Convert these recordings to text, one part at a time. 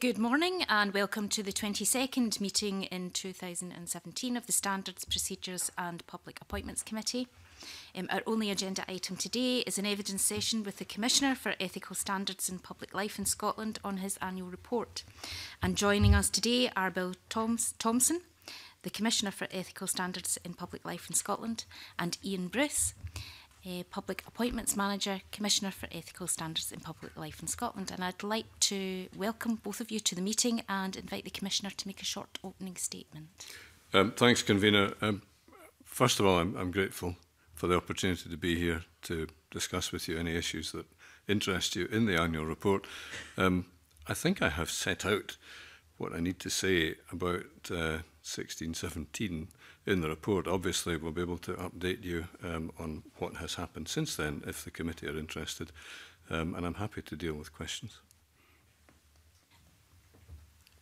Good morning and welcome to the 22nd meeting in 2017 of the Standards, Procedures and Public Appointments Committee. Our only agenda item today is an evidence session with the Commissioner for Ethical Standards in Public Life in Scotland on his annual report. And joining us today are Bill Thom Thomson, the Commissioner for Ethical Standards in Public Life in Scotland, and Ian Bruce, Public Appointments Manager, Commissioner for Ethical Standards in Public Life in Scotland. And I'd like to welcome both of you to the meeting and invite the Commissioner to make a short opening statement. Thanks, Convener. First of all, I'm grateful for the opportunity to be here to discuss with you any issues that interest you in the annual report. I think I have set out what I need to say about 1617 in the report. Obviously, we'll be able to update you on what has happened since then if the committee are interested, and I'm happy to deal with questions.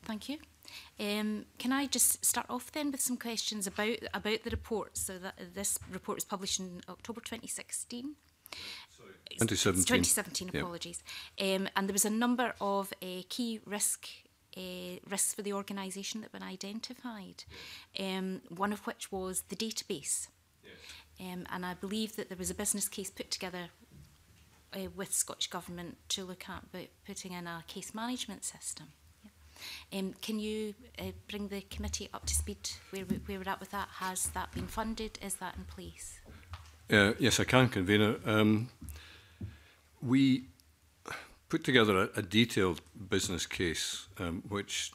Thank you. Can I just start off then with some questions about the report? So that this report was published in October 2016. Sorry. 2017, yeah. Apologies. And there was a number of key risks for the organisation that have been identified, one of which was the database. Yes. And I believe that there was a business case put together with Scottish Government to look at putting in a case management system. Yeah. Can you bring the committee up to speed where we're at with that? Has that been funded? Is that in place? Yes, I can, Convener. We put together a detailed business case which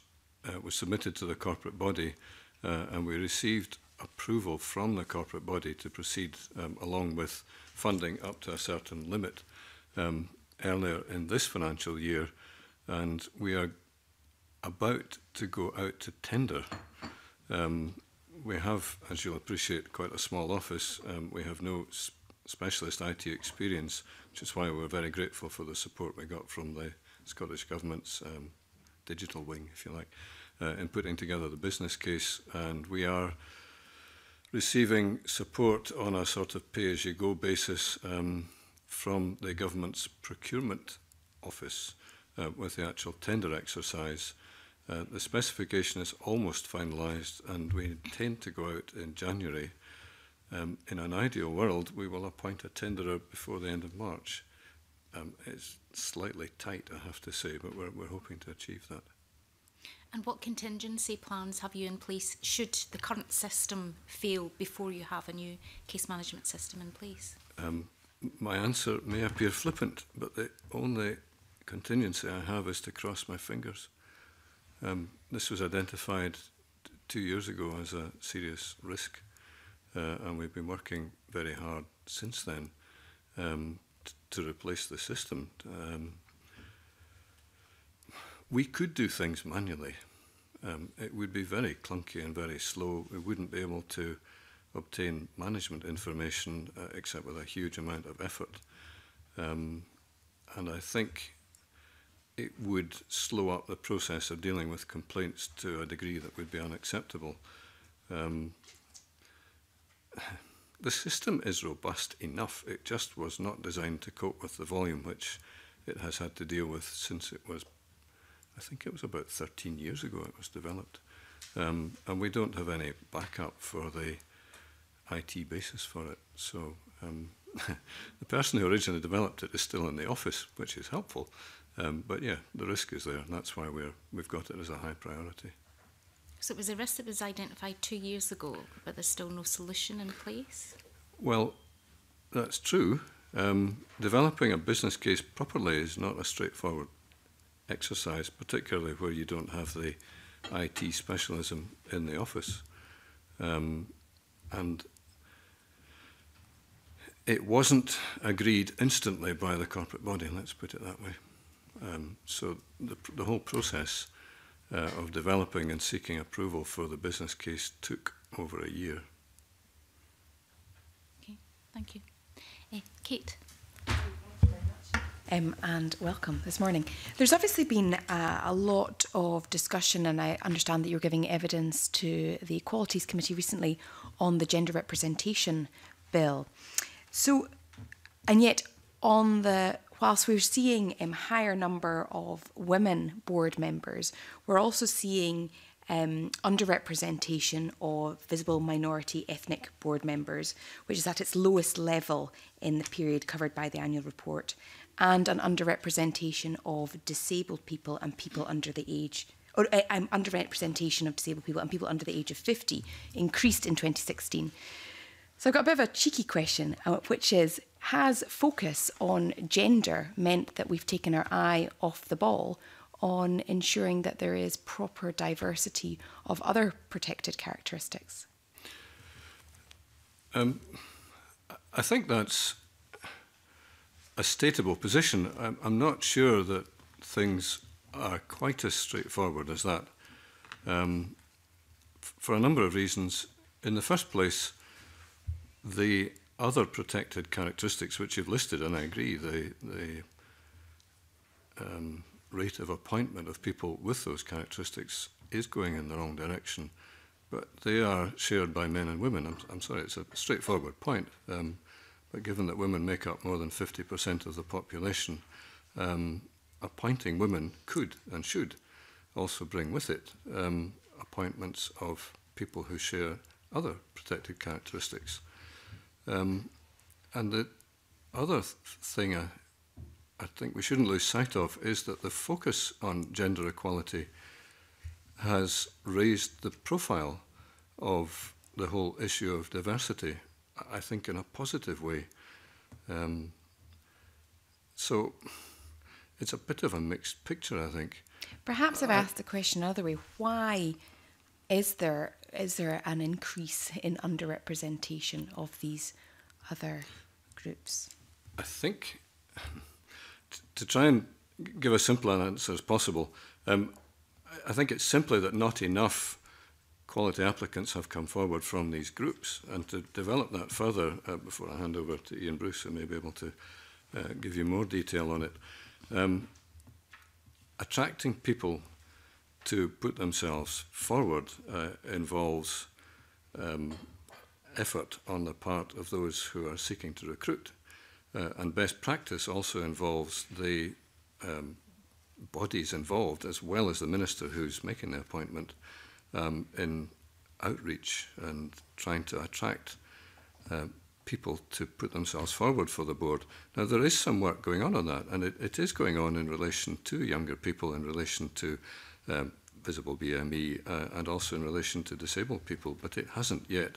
was submitted to the corporate body, and we received approval from the corporate body to proceed along with funding up to a certain limit earlier in this financial year, and we are about to go out to tender. We have, as you'll appreciate, quite a small office. We have no specialist IT experience, which is why we're very grateful for the support we got from the Scottish Government's digital wing, if you like, in putting together the business case. And we are receiving support on a sort of pay-as-you-go basis from the Government's procurement office with the actual tender exercise. The specification is almost finalised, and we intend to go out in January. In an ideal world, we will appoint a tenderer before the end of March. It's slightly tight, I have to say, but we're hoping to achieve that. And what contingency plans have you in place should the current system fail before you have a new case management system in place? My answer may appear flippant, but the only contingency I have is to cross my fingers. This was identified 2 years ago as a serious risk. And we've been working very hard since then to replace the system. We could do things manually. It would be very clunky and very slow. We wouldn't be able to obtain management information except with a huge amount of effort. And I think it would slow up the process of dealing with complaints to a degree that would be unacceptable. The system is robust enough. It just was not designed to cope with the volume which it has had to deal with since it was, I think it was about 13 years ago it was developed. And we don't have any backup for the IT basis for it. So the person who originally developed it is still in the office, which is helpful. But yeah, the risk is there, and that's why we've got it as a high priority. So it was a risk that was identified 2 years ago, but there's still no solution in place? Well, that's true. Developing a business case properly is not a straightforward exercise, particularly where you don't have the IT specialism in the office. And it wasn't agreed instantly by the corporate body, let's put it that way. So the whole process of developing and seeking approval for the business case took over a year. Okay, thank you. Kate. And welcome this morning. There's obviously been a lot of discussion, and I understand that you're giving evidence to the Equalities Committee recently on the Gender Representation Bill. So, and yet on the whilst we're seeing a higher number of women board members, we're also seeing underrepresentation of visible minority ethnic board members, which is at its lowest level in the period covered by the annual report, and an underrepresentation of disabled people and people under the age, or underrepresentation of disabled people and people under the age of 50 increased in 2016. So I've got a bit of a cheeky question, which is, has focus on gender meant that we've taken our eye off the ball on ensuring that there is proper diversity of other protected characteristics? I think that's a stateable position. I'm not sure that things are quite as straightforward as that, for a number of reasons. In the first place, the other protected characteristics which you've listed, and I agree, the rate of appointment of people with those characteristics is going in the wrong direction, but they are shared by men and women. I'm sorry, it's a straightforward point, but given that women make up more than 50% of the population, appointing women could and should also bring with it appointments of people who share other protected characteristics. And the other thing I think we shouldn't lose sight of is that the focus on gender equality has raised the profile of the whole issue of diversity, I think, in a positive way. So it's a bit of a mixed picture, I think. Perhaps I've asked the question another way. Why is there an increase in underrepresentation of these other groups? I think, to try and give as simple an answer as possible, I think it's simply that not enough quality applicants have come forward from these groups. And to develop that further, before I hand over to Ian Bruce, who may be able to give you more detail on it, attracting people to put themselves forward involves effort on the part of those who are seeking to recruit. And best practice also involves the bodies involved, as well as the minister who's making the appointment, in outreach and trying to attract people to put themselves forward for the board. Now, there is some work going on that, and it is going on in relation to younger people, in relation to visible BME, and also in relation to disabled people, but it hasn't yet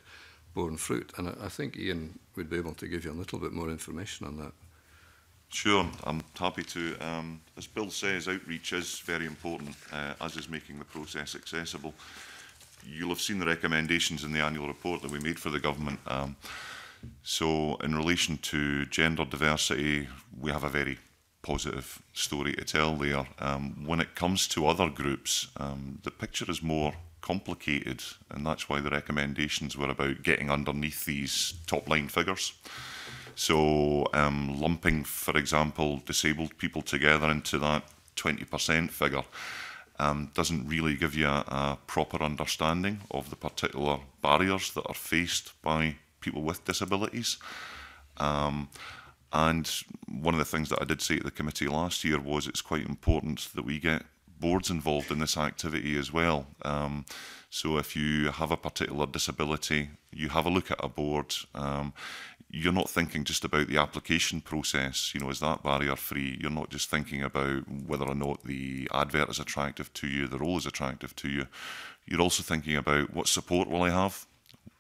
borne fruit. And I think Ian would be able to give you a little bit more information on that. Sure, I'm happy to. As Bill says, outreach is very important, as is making the process accessible. You'll have seen the recommendations in the annual report that we made for the government. So in relation to gender diversity, we have a very positive story to tell there. When it comes to other groups, the picture is more complicated, and that's why the recommendations were about getting underneath these top-line figures. So lumping, for example, disabled people together into that 20% figure doesn't really give you a proper understanding of the particular barriers that are faced by people with disabilities. And one of the things that I did say to the committee last year was it's quite important that we get boards involved in this activity as well. So if you have a particular disability, you have a look at a board. You're not thinking just about the application process, you know, is that barrier free? You're not just thinking about whether or not the advert is attractive to you, the role is attractive to you. You're also thinking about what support will I have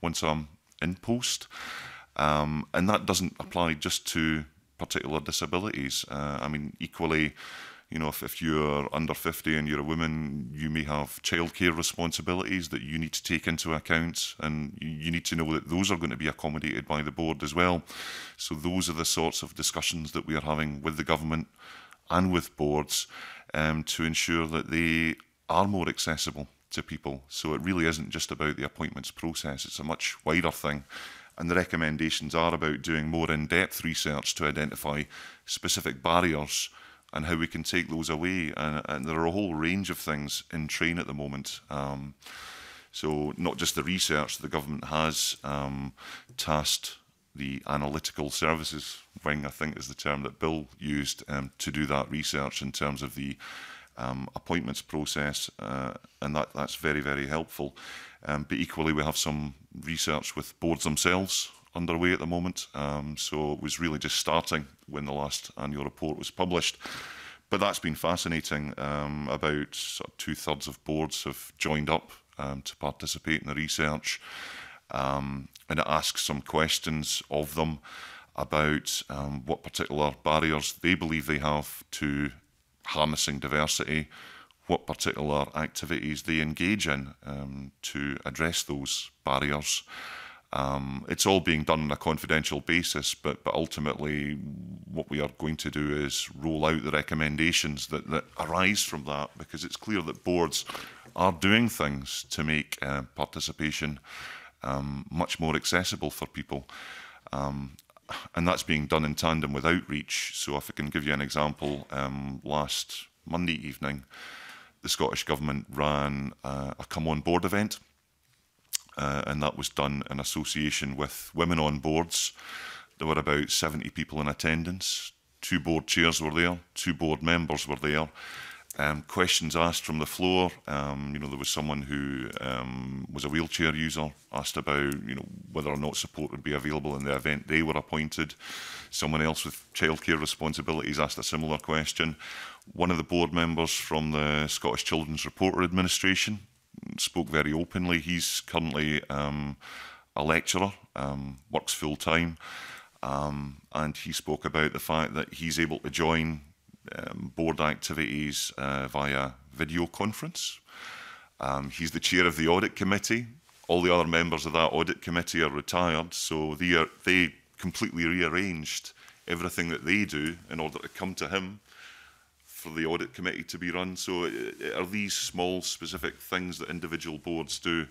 once I'm in post? And that doesn't apply just to particular disabilities. I mean, equally, you know, if you're under 50 and you're a woman, you may have childcare responsibilities that you need to take into account, and you need to know that those are going to be accommodated by the board as well. So those are the sorts of discussions that we are having with the government and with boards to ensure that they are more accessible to people. So it really isn't just about the appointments process, it's a much wider thing. And the recommendations are about doing more in-depth research to identify specific barriers and how we can take those away. And there are a whole range of things in train at the moment. So not just the research, the government has tasked the analytical services wing, I think is the term that Bill used, to do that research in terms of the appointments process, and that's very, very helpful. But equally, we have some research with boards themselves underway at the moment, so it was really just starting when the last annual report was published. But that's been fascinating. About sort of 2/3 of boards have joined up to participate in the research, and it asks some questions of them about what particular barriers they believe they have to harnessing diversity, what particular activities they engage in to address those barriers. It's all being done on a confidential basis, but ultimately what we are going to do is roll out the recommendations that arise from that, because it's clear that boards are doing things to make participation much more accessible for people. And that's being done in tandem with outreach. So if I can give you an example, last Monday evening, the Scottish Government ran a Come On Board event, and that was done in association with Women on Boards. There were about 70 people in attendance. 2 board chairs were there, 2 board members were there. Questions asked from the floor. You know, there was someone who was a wheelchair user, asked about whether or not support would be available in the event they were appointed. Someone else with childcare responsibilities asked a similar question. One of the board members from the Scottish Children's Reporter Administration spoke very openly. He's currently a lecturer, works full time, and he spoke about the fact that he's able to join board activities via video conference. He's the chair of the audit committee. All the other members of that audit committee are retired, so they completely rearranged everything that they do in order to come to him for the audit committee to be run. So it are these small specific things that individual boards do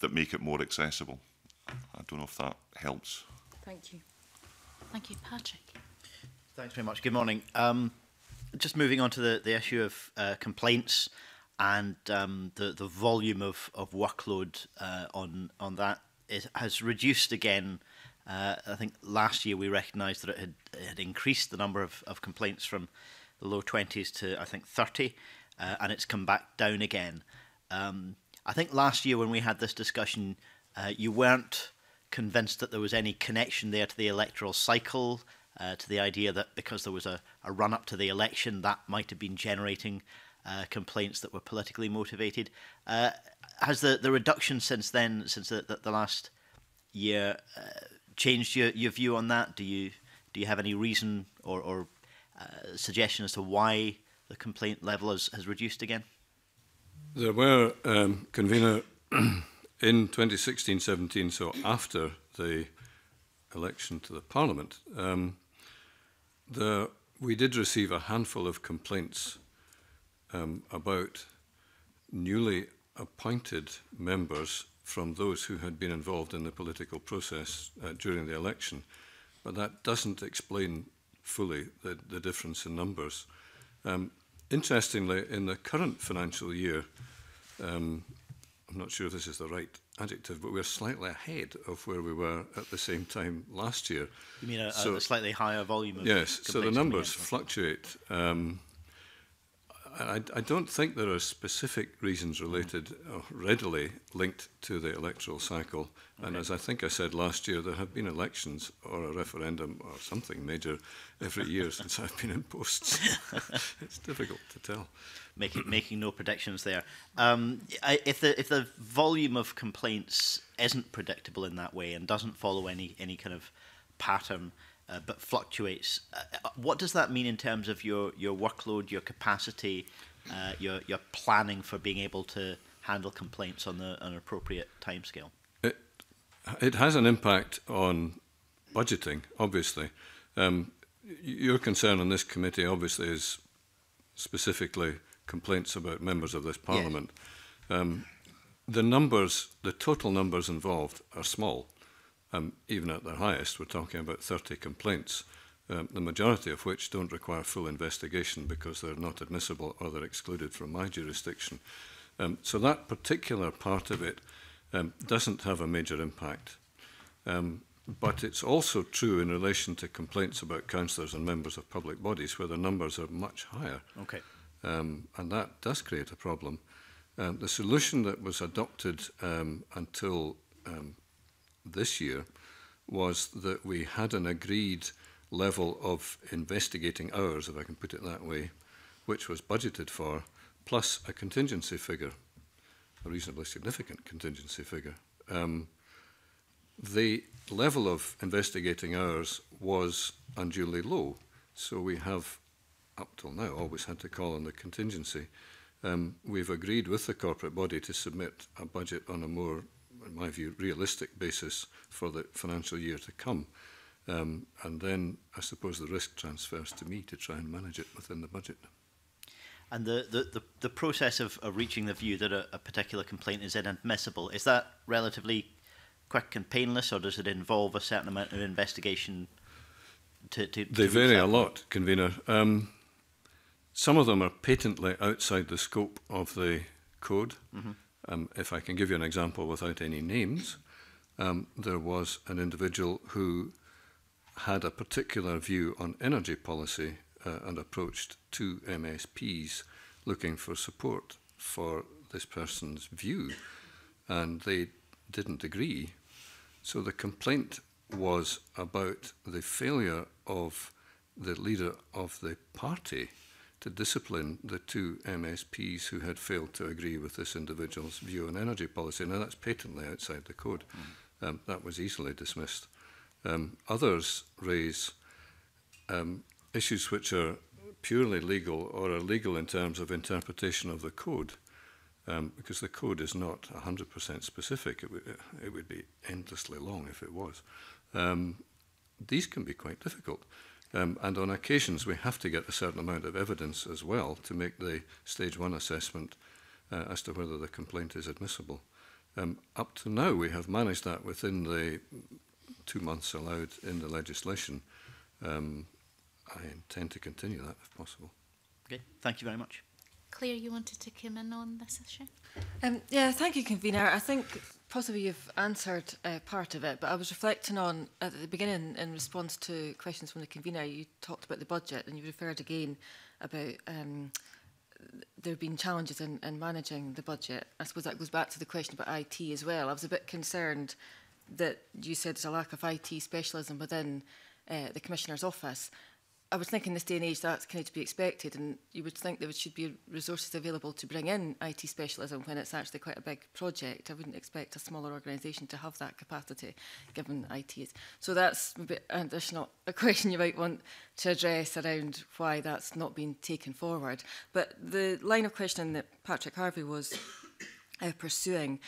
that make it more accessible. I don't know if that helps. Thank you. Thank you, Patrick. Thanks very much. Good morning. Just moving on to the issue of complaints and the volume of workload on that has reduced again. I think last year we recognised that it had increased the number of complaints from the low 20s to, I think, 30, and it's come back down again. I think last year when we had this discussion, you weren't convinced that there was any connection there to the electoral cycle. To the idea that because there was a run-up to the election, that might have been generating complaints that were politically motivated. Has the reduction since then, since the last year, changed your view on that? Do you have any reason or suggestion as to why the complaint level has reduced again? There were, convener, in 2016-17, so after the election to the Parliament, we did receive a handful of complaints about newly appointed members from those who had been involved in the political process during the election, but that doesn't explain fully the difference in numbers. Interestingly, in the current financial year, I'm not sure if this is the right adjective, but we're slightly ahead of where we were at the same time last year. You mean a slightly higher volume of complaints? Yes, so the numbers fluctuate. I don't think there are specific reasons related or readily linked to the electoral cycle. Okay. And as I think I said last year, there have been elections or a referendum or something major every year since I've been in posts. It's difficult to tell. Making no predictions there. If the volume of complaints isn't predictable in that way and doesn't follow any kind of pattern, but fluctuates, what does that mean in terms of your workload, your capacity, your planning for being able to handle complaints on an appropriate timescale? It has an impact on budgeting, obviously. Your concern on this committee, obviously, is specifically complaints about members of this Parliament. Yes. The total numbers involved are small. Even at their highest, we're talking about 30 complaints, the majority of which don't require full investigation because they're not admissible or they're excluded from my jurisdiction. So that particular part of it doesn't have a major impact. But it's also true in relation to complaints about councillors and members of public bodies, where the numbers are much higher. Okay. And that does create a problem. The solution that was adopted until this year was that we had an agreed level of investigating hours, if I can put it that way, which was budgeted for, plus a contingency figure, a reasonably significant contingency figure. The level of investigating hours was unduly low, so we have, up till now, always had to call on the contingency. We've agreed with the corporate body to submit a budget on a more, in my view, realistic basis for the financial year to come. And then I suppose the risk transfers to me to try and manage it within the budget. And the process of reaching the view that a particular complaint is inadmissible, is that relatively quick and painless, or does it involve a certain amount of investigation? They vary a lot, Convener. Some of them are patently outside the scope of the code. Mm-hmm. If I can give you an example without any names, there was an individual who had a particular view on energy policy and approached two MSPs looking for support for this person's view, and they didn't agree. So the complaint was about the failure of the leader of the party to discipline the two MSPs who had failed to agree with this individual's view on energy policy. Now, that's patently outside the code. Mm. That was easily dismissed. Others raise issues which are purely legal or are legal in terms of interpretation of the code, because the code is not 100% specific. It would be endlessly long if it was. These can be quite difficult. And on occasions, we have to get a certain amount of evidence as well to make the stage one assessment as to whether the complaint is admissible. Up to now, we have managed that within the 2 months allowed in the legislation. I intend to continue that if possible. Okay, thank you very much. Claire, you wanted to come in on this issue? Yeah, thank you, Convener. I think possibly you've answered part of it, but I was reflecting on, at the beginning, in response to questions from the Convener, you talked about the budget and you referred again about there being challenges in managing the budget. I suppose that goes back to the question about IT as well. I was a bit concerned that you said there's a lack of IT specialism within the Commissioner's office. I was thinking this day and age that's kind of to be expected, and you would think there should be resources available to bring in IT specialism when it's actually quite a big project. I wouldn't expect a smaller organisation to have that capacity, given IT is. So that's a bit additional, a question you might want to address around why that's not been taken forward. But the line of questioning that Patrick Harvey was pursuing,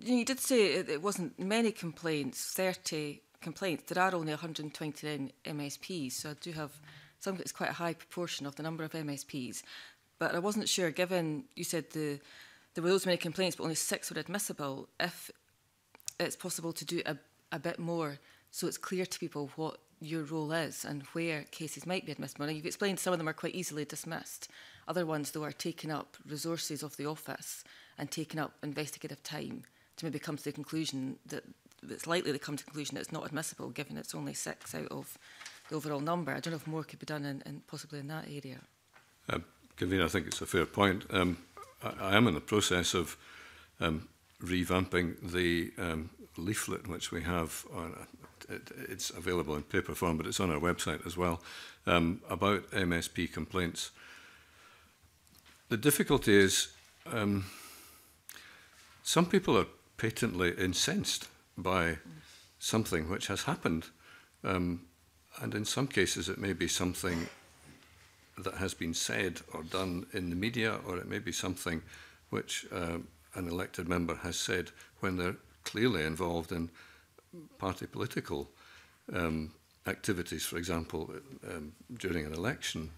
you did say it wasn't many complaints, 30 complaints. There are only 129 MSPs, so I do have some, it's quite a high proportion of the number of MSPs. But I wasn't sure, given you said there were those many complaints, but only 6 were admissible, if it's possible to do a bit more so it's clear to people what your role is and where cases might be admissible. Now, you've explained some of them are quite easily dismissed. Other ones, though, are taking up resources of the office and taking up investigative time to maybe come to the conclusion that it's likely to come to the conclusion that it's not admissible, given it's only 6 out of the overall number. I don't know if more could be done in possibly in that area. Convener, I think it's a fair point. I am in the process of revamping the leaflet which we have. It's available in paper form, but it's on our website as well, about MSP complaints. The difficulty is some people are patently incensed by something which has happened. And in some cases, it may be something that has been said or done in the media, or it may be something which an elected member has said when they're clearly involved in party political activities, for example, during an election.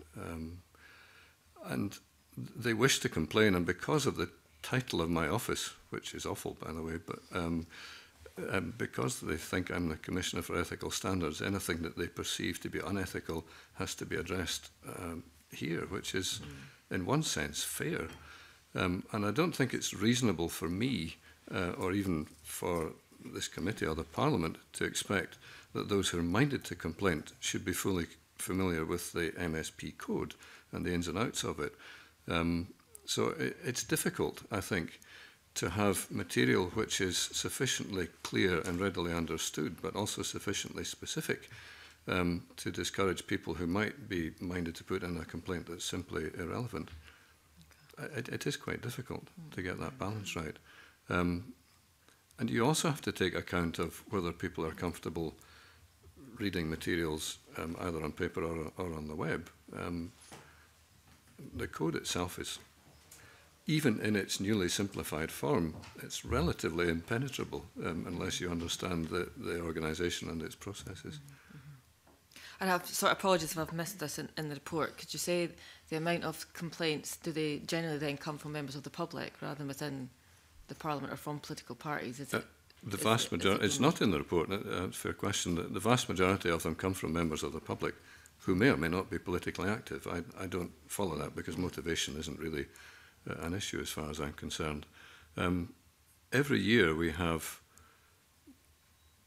And they wish to complain, and because of the title of my office, which is awful, by the way, but because they think I'm the Commissioner for Ethical Standards, anything that they perceive to be unethical has to be addressed here, which is, in one sense, fair. And I don't think it's reasonable for me, or even for this committee or the Parliament to expect that those who are minded to complaint should be fully familiar with the MSP code and the ins and outs of it. So it's difficult, I think, to have material which is sufficiently clear and readily understood, but also sufficiently specific to discourage people who might be minded to put in a complaint that's simply irrelevant. It is quite difficult to get that balance right. And you also have to take account of whether people are comfortable reading materials either on paper or on the web. The code itself is, even in its newly simplified form, it's relatively impenetrable unless you understand the organisation and its processes. And I've sort of apologies if I've missed this in the report. Could you say the amount of complaints, do they generally then come from members of the public rather than within the Parliament or from political parties? Is it, the vast majority, it's not in the report, fair question. The vast majority of them come from members of the public who may or may not be politically active. I don't follow that because motivation isn't really an issue as far as I'm concerned. Every year we have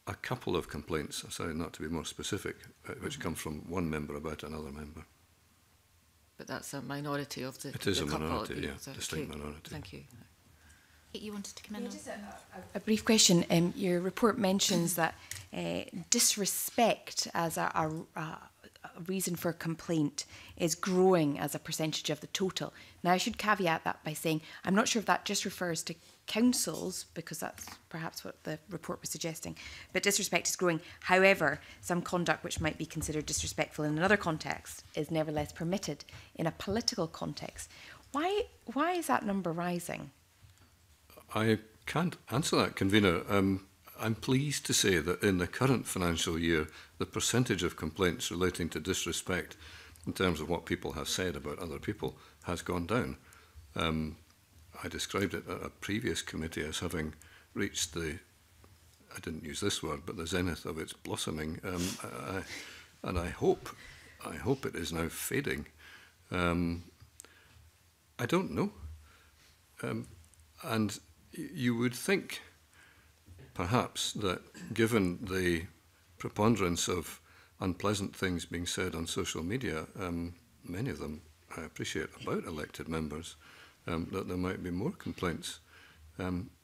a couple of complaints, sorry not to be more specific, which come from one member about another member. But that's a minority of the couple. It is a minority, yeah, distinct minority. Thank you. You wanted to come in on? Just a brief question. Your report mentions that disrespect as a reason for complaint is growing as a percentage of the total. Now, I should caveat that by saying I'm not sure if that just refers to councils, because that's perhaps what the report was suggesting, but disrespect is growing. However, some conduct which might be considered disrespectful in another context is nevertheless permitted in a political context. Why is that number rising? I can't answer that, Convener. I'm pleased to say that in the current financial year, the percentage of complaints relating to disrespect in terms of what people have said about other people has gone down. I described it at a previous committee as having reached the, I didn't use this word, but the zenith of its blossoming. And I hope it is now fading. I don't know. And you would think, perhaps, that given the preponderance of unpleasant things being said on social media, many of them I appreciate about elected members, that there might be more complaints.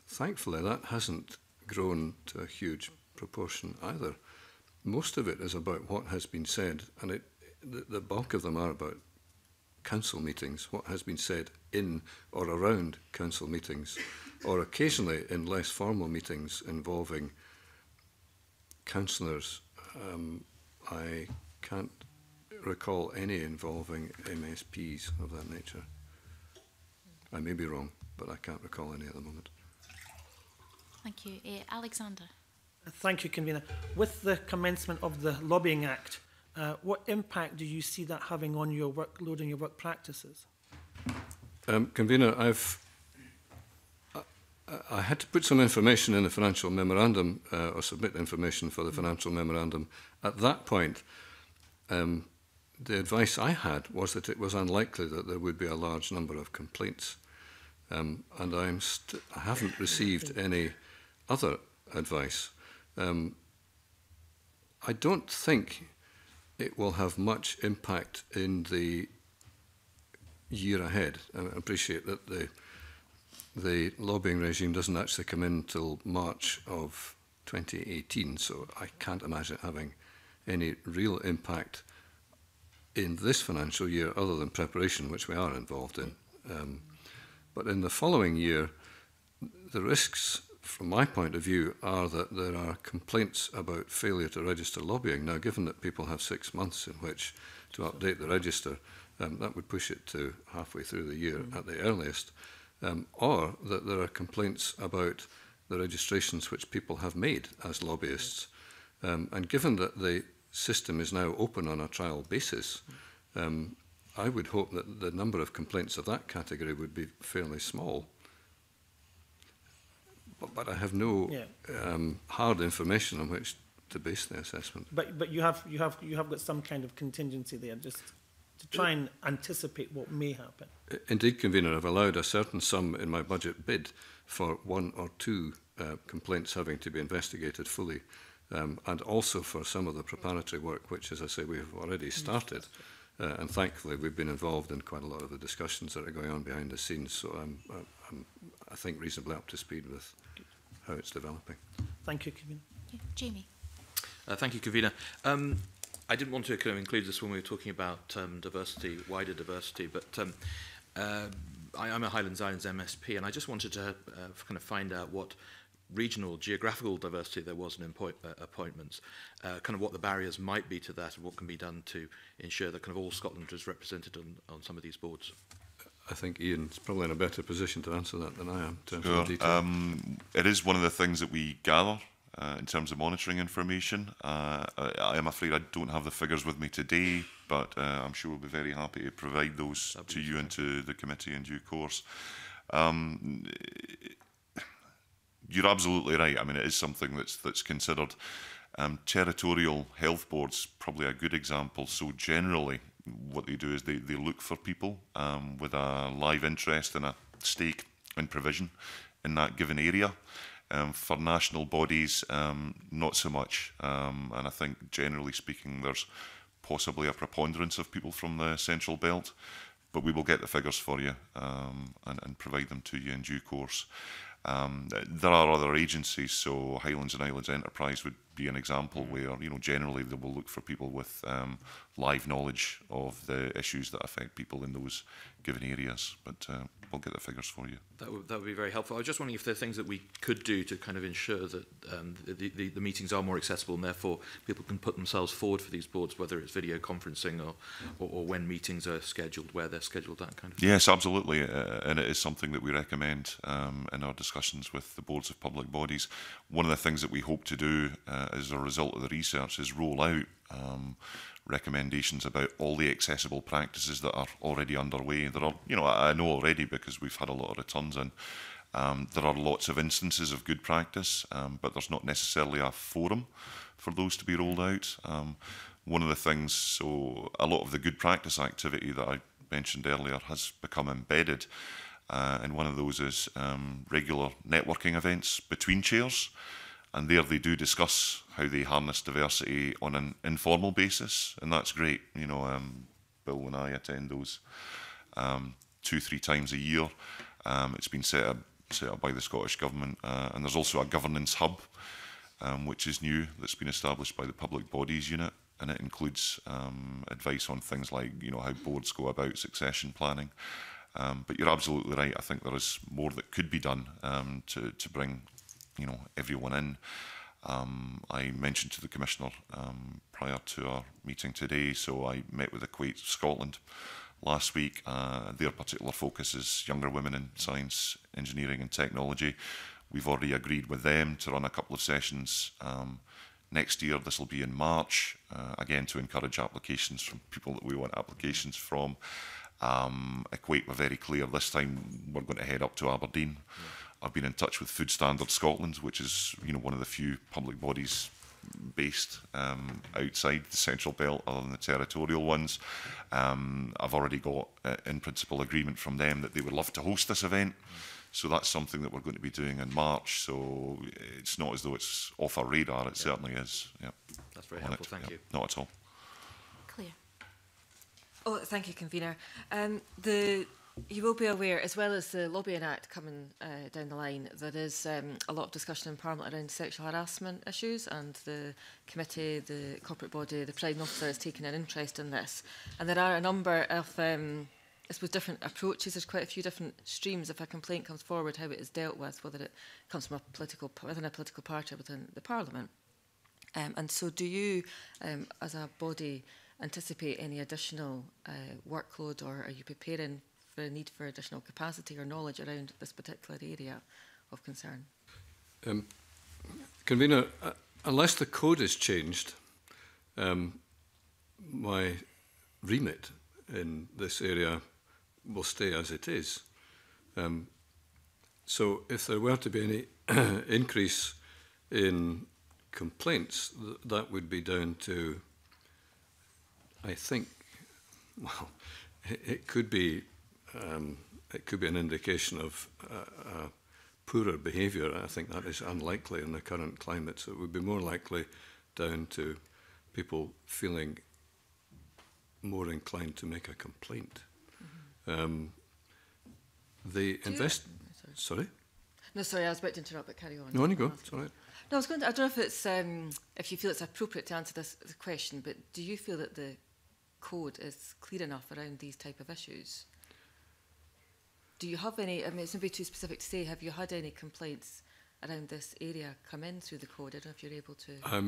Thankfully, that hasn't grown to a huge proportion either. Most of it is about what has been said, and the bulk of them are about council meetings, what has been said in or around council meetings, or occasionally in less formal meetings involving councillors. I can't recall any involving MSPs of that nature. I may be wrong, but I can't recall any at the moment. Thank you. Alexander. Thank you, Convener. With the commencement of the Lobbying Act, what impact do you see that having on your workload and your work practices? Convener, I had to put some information in the financial memorandum, or submit information for the financial memorandum. At that point, the advice I had was that it was unlikely that there would be a large number of complaints. And I haven't received any other advice. I don't think it will have much impact in the year ahead. I appreciate that the lobbying regime doesn't actually come in till March of 2018, so I can't imagine it having any real impact in this financial year, other than preparation, which we are involved in. But in the following year, the risks, from my point of view, are that there are complaints about failure to register lobbying. Now, given that people have 6 months in which to update the register, that would push it to halfway through the year at the earliest, or that there are complaints about the registrations which people have made as lobbyists. And given that the system is now open on a trial basis, I would hope that the number of complaints of that category would be fairly small. But I have no hard information on which to base the assessment. But you have got some kind of contingency there, just to try and anticipate what may happen. Indeed, Convener, I've allowed a certain sum in my budget bid for one or two complaints having to be investigated fully, and also for some of the preparatory work, which, as I say, we've already started. And thankfully, we've been involved in quite a lot of the discussions that are going on behind the scenes, so I'm I think, reasonably up to speed with how it's developing. Thank you, Convener. Yeah, Jamie. Thank you, Convener. I didn't want to kind of include this when we were talking about diversity, wider diversity, but I'm a Highlands Islands MSP, and I just wanted to kind of find out what regional geographical diversity there was in appointments, kind of what the barriers might be to that and what can be done to ensure that kind of all Scotland is represented on some of these boards. I think Ian's probably in a better position to answer that than I am in terms of detail. It is one of the things that we gather. In terms of monitoring information, I am afraid I don't have the figures with me today, but I'm sure we'll be very happy to provide those to you and to the committee in due course. You're absolutely right. I mean, it is something that's considered. Territorial health boards, probably a good example. So generally, what they do is they look for people with a live interest and a stake in provision in that given area. For national bodies, not so much, and I think generally speaking there's possibly a preponderance of people from the central belt, but we will get the figures for you and provide them to you in due course. There are other agencies, so Highlands and Islands Enterprise would be an example where, you know, generally they will look for people with live knowledge of the issues that affect people in those given areas, but we'll get the figures for you. That would be very helpful. I was just wondering if there are things that we could do to kind of ensure that the meetings are more accessible and therefore people can put themselves forward for these boards, whether it's video conferencing or when meetings are scheduled, where they're scheduled, that kind of thing. Yes, absolutely, and it is something that we recommend in our discussions with the boards of public bodies. One of the things that we hope to do as a result of the research is roll out recommendations about all the accessible practices that are already underway. There are, you know, I know already because we've had a lot of returns in. There are lots of instances of good practice, but there's not necessarily a forum for those to be rolled out. One of the things, so a lot of the good practice activity that I mentioned earlier has become embedded, and one of those is regular networking events between chairs. And there they do discuss how they harness diversity on an informal basis, and that's great. You know, Bill and I attend those 2-3 times a year. It's been set up by the Scottish Government, and there's also a governance hub, which is new, that's been established by the Public Bodies Unit, and it includes advice on things like, you know, how boards go about succession planning. But you're absolutely right. I think there is more that could be done to bring, you know, everyone in. I mentioned to the Commissioner prior to our meeting today, so I met with Equate Scotland last week. Their particular focus is younger women in science, engineering and technology. We've already agreed with them to run a couple of sessions next year. This will be in March, again to encourage applications from people that we want applications from. Equate were very clear this time we're going to head up to Aberdeen. Yeah. I've been in touch with Food Standards Scotland, which is, you know, one of the few public bodies based outside the central belt other than the territorial ones. I've already got in principle agreement from them that they would love to host this event, so that's something that we're going to be doing in March, so it's not as though it's off our radar, it certainly is. Yeah. That's very helpful, thank you. Not at all. Clear. Oh, thank you, Convener. You will be aware, as well as the Lobbying Act coming down the line, there is a lot of discussion in Parliament around sexual harassment issues, and the committee, the corporate body, the presiding officer has taken an interest in this. And there are a number of, I suppose, different approaches. There's quite a few different streams. If a complaint comes forward, how it is dealt with, whether it comes from within a political party or within the Parliament. And so do you, as a body, anticipate any additional workload, or are you preparing a need for additional capacity or knowledge around this particular area of concern? Convener, unless the code is changed, my remit in this area will stay as it is. So if there were to be any increase in complaints, that would be down to, I think, well, it could be an indication of poorer behaviour. I think that is unlikely in the current climate. So it would be more likely down to people feeling more inclined to make a complaint. Mm-hmm. Sorry? No, sorry, I was about to interrupt, but carry on. No, on you go. It's all right. No, I was going to, I don't know if it's if you feel it's appropriate to answer this question, but do you feel that the code is clear enough around these type of issues? Do you have any? I mean, it's not be too specific to say. Have you had any complaints around this area come in through the code? I don't know if you're able to. I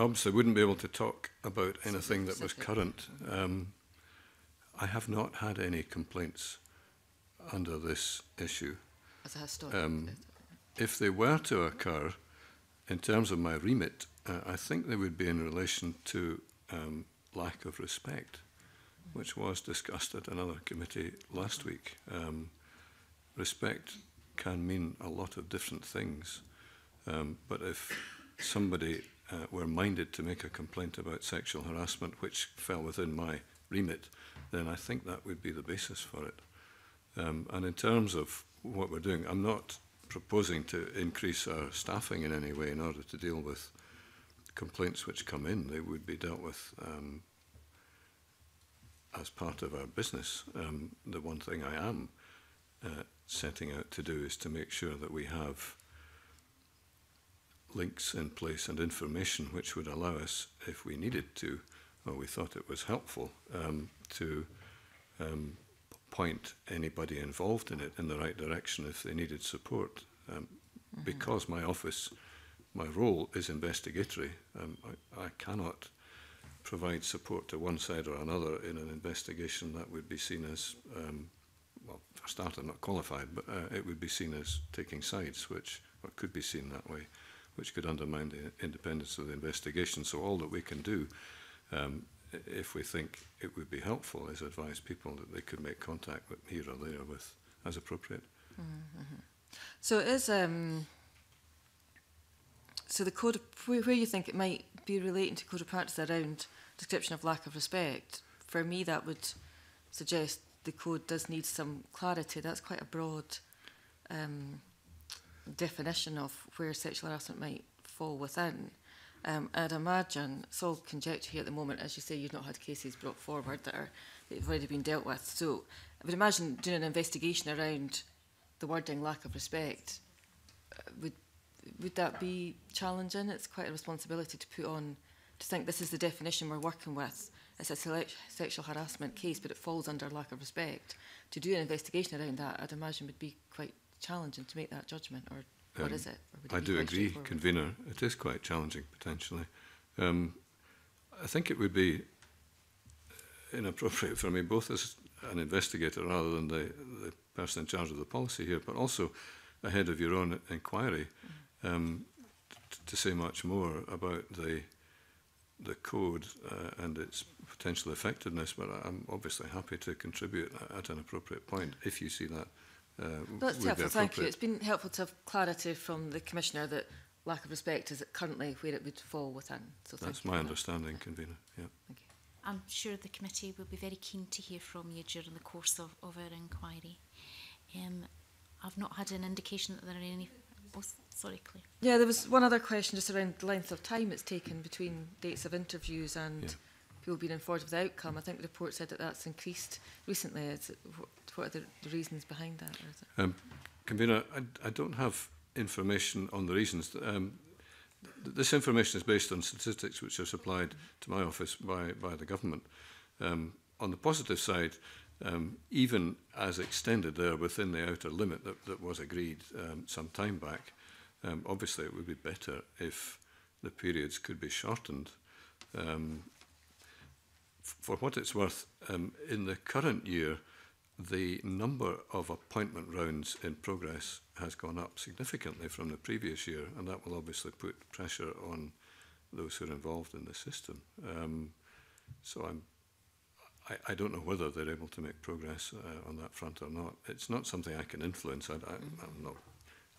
obviously wouldn't be able to talk about anything that was current. I have not had any complaints under this issue. As a historian, if they were to occur, in terms of my remit, I think they would be in relation to lack of respect, which was discussed at another committee last week. Respect can mean a lot of different things, but if somebody were minded to make a complaint about sexual harassment, which fell within my remit, then I think that would be the basis for it. And in terms of what we're doing, I'm not proposing to increase our staffing in any way in order to deal with complaints which come in. They would be dealt with as part of our business. The one thing I am setting out to do is to make sure that we have links in place and information which would allow us, if we needed to, or we thought it was helpful, to point anybody involved in it in the right direction if they needed support. Because my office, my role is investigatory, I cannot provide support to one side or another in an investigation. That would be seen as, well, for a start, I'm not qualified, but it would be seen as taking sides, which or could be seen that way, which could undermine the independence of the investigation. So all that we can do, if we think it would be helpful, is advise people that they could make contact with here or there with, as appropriate. Mm-hmm. So it is, so the code, where you think it might be relating to code of practice around description of lack of respect, for me that would suggest the code does need some clarity. That's quite a broad definition of where sexual harassment might fall within. I'd imagine, it's all conjecture here at the moment, as you say, you've not had cases brought forward that have already been dealt with. So I would imagine doing an investigation around the wording lack of respect, would that be challenging? It's quite a responsibility to put on, to think this is the definition we're working with. It's a sexual harassment case, but it falls under lack of respect. To do an investigation around that, I'd imagine would be quite challenging to make that judgment, or what is it? I do agree, Convener. It is quite challenging, potentially. I think it would be inappropriate for me, both as an investigator rather than the person in charge of the policy here, but also ahead of your own inquiry, to say much more about the code and its potential effectiveness. But I'm obviously happy to contribute at an appropriate point if you see that. That's helpful, thank you. It's been helpful to have clarity from the Commissioner that lack of respect is currently where it would fall within. So that's my understanding, Convener. Yeah. Thank you. I'm sure the committee will be very keen to hear from you during the course of our inquiry. I've not had an indication that there are any... Oh, sorry, Claire. Yeah, there was one other question just around the length of time it's taken between dates of interviews and people being informed of the outcome. I think the report said that that's increased recently. Is it, what are the reasons behind that? Or is it? Convener, I don't have information on the reasons. This information is based on statistics which are supplied to my office by the government. On the positive side, even as extended there within the outer limit that was agreed some time back, obviously it would be better if the periods could be shortened. For what it's worth, in the current year, the number of appointment rounds in progress has gone up significantly from the previous year, and that will obviously put pressure on those who are involved in the system. So I don't know whether they're able to make progress on that front or not. It's not something I can influence. I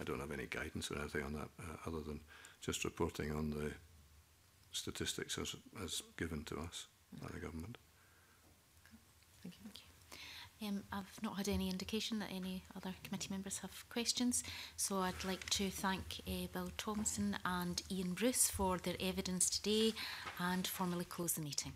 don't have any guidance or anything on that other than just reporting on the statistics as given to us by the government. Thank you. I've not had any indication that any other committee members have questions, so I'd like to thank Bill Thomson and Ian Bruce for their evidence today and formally close the meeting.